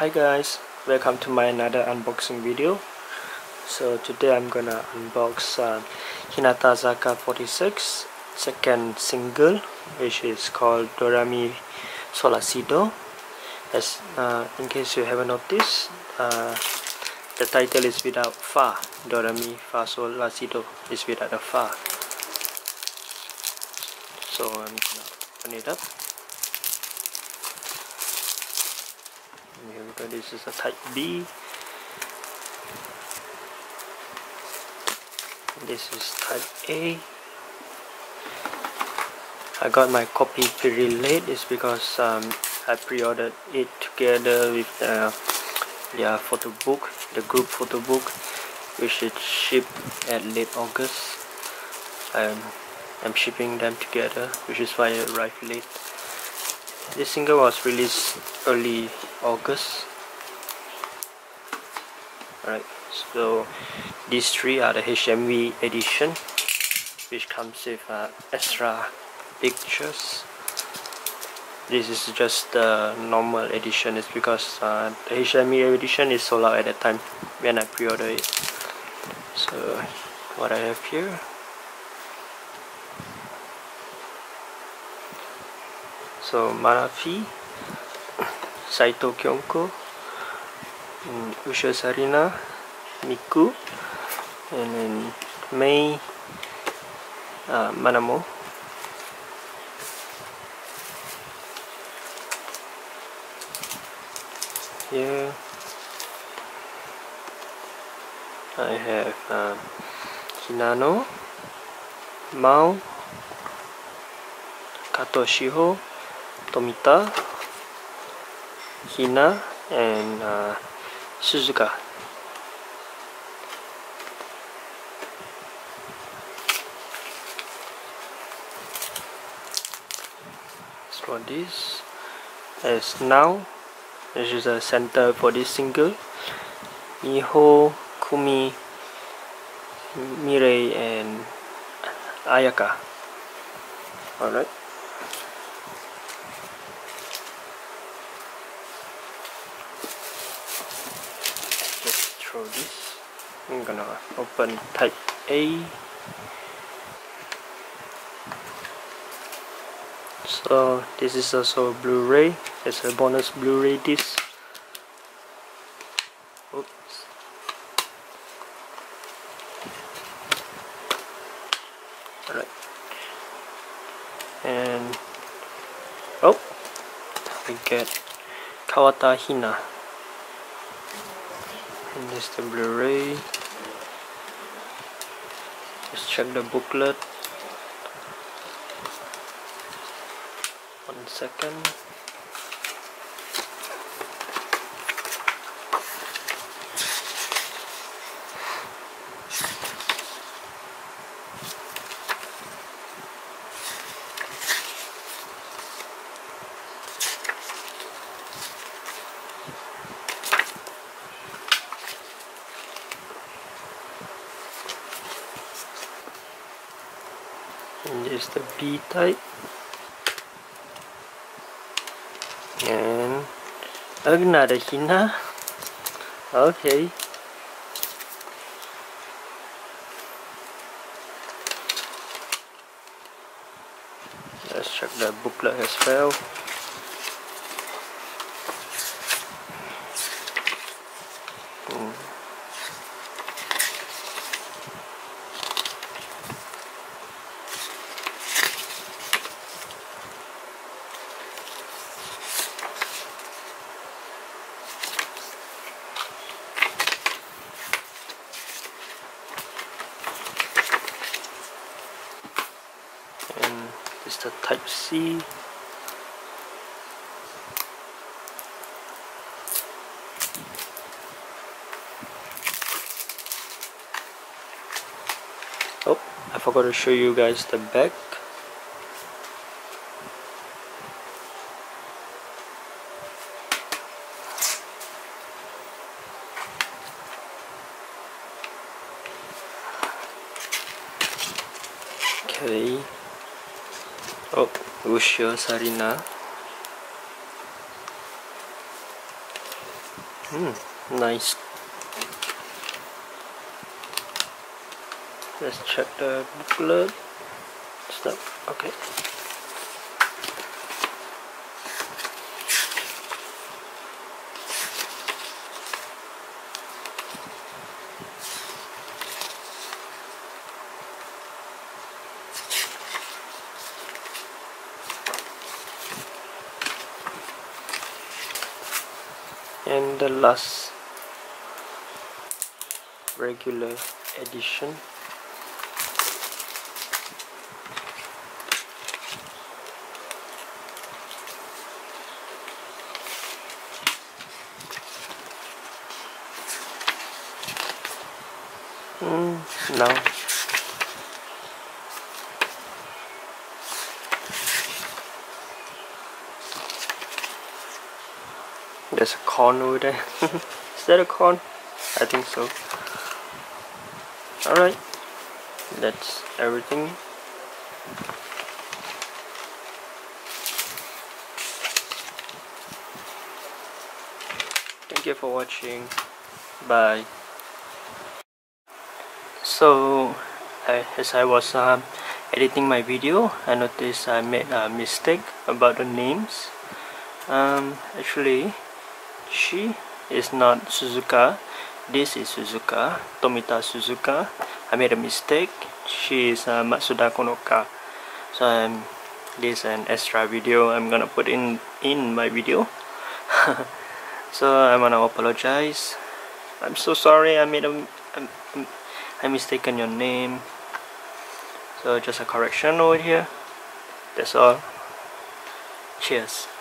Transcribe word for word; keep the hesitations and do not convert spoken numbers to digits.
Hi guys, welcome to my another unboxing video. So today I'm gonna unbox uh, Hinatazaka forty-six second single, which is called Doremisorashido. As uh, in case you haven't noticed, uh, the title is without fa. Doremi fa sol la si do is without a fa. So I'm gonna open it up. Here we go. This is a type B. This is type A. I got my copy pretty late. It's because um, I pre-ordered it together with uh, their photo book, the group photo book, which is shipped at late August. Um, I'm shipping them together, which is why I arrived late. This single was released early August. Alright, so these three are the H M V edition, which comes with uh, extra pictures. This is just the normal edition. It's because uh, the H M V edition is sold out at the time when I pre-ordered it. So what I have here. So Marafi, Saito Kyonko, um, Ushio Sarina, Miku, and then Mei, uh, Manamo. Here I have uh, Hinano, Mao, Kato Shiho, Tomita, Hina, and uh, Suzuka. So this is now, this is the center for this single. Miho, Kumi, Mirei, and Ayaka. Alright. This I'm gonna open type A. So this is also Blu-ray. It's a bonus Blu-ray disc. Oops. Alright. And oh, we get Tomita Hina. And this is the Blu-ray. Let's check the booklet. One second. And this is the B type, and another Hina. Okay, let's check the booklet as well. It's the type C. Oh, I forgot to show you guys the back. Okay. Oh, Ushio Sarina. Mm, nice. Let's check the booklet. Stuff. Okay. And the last regular edition. Mm, no. There's a corn over there. Is that a corn? I think so. Alright. That's everything. Thank you for watching. Bye. So, I, as I was um, editing my video, I noticed I made a mistake about the names. Um, actually, she is not Suzuka. This is Suzuka Tomita. Suzuka, I made a mistake. She is uh, Matsuda Konoka. So um, this is an extra video I'm gonna put in in my video. So I wanna apologize. I'm so sorry I made a I, I mistaken your name. So just a correction over here. That's all. Cheers.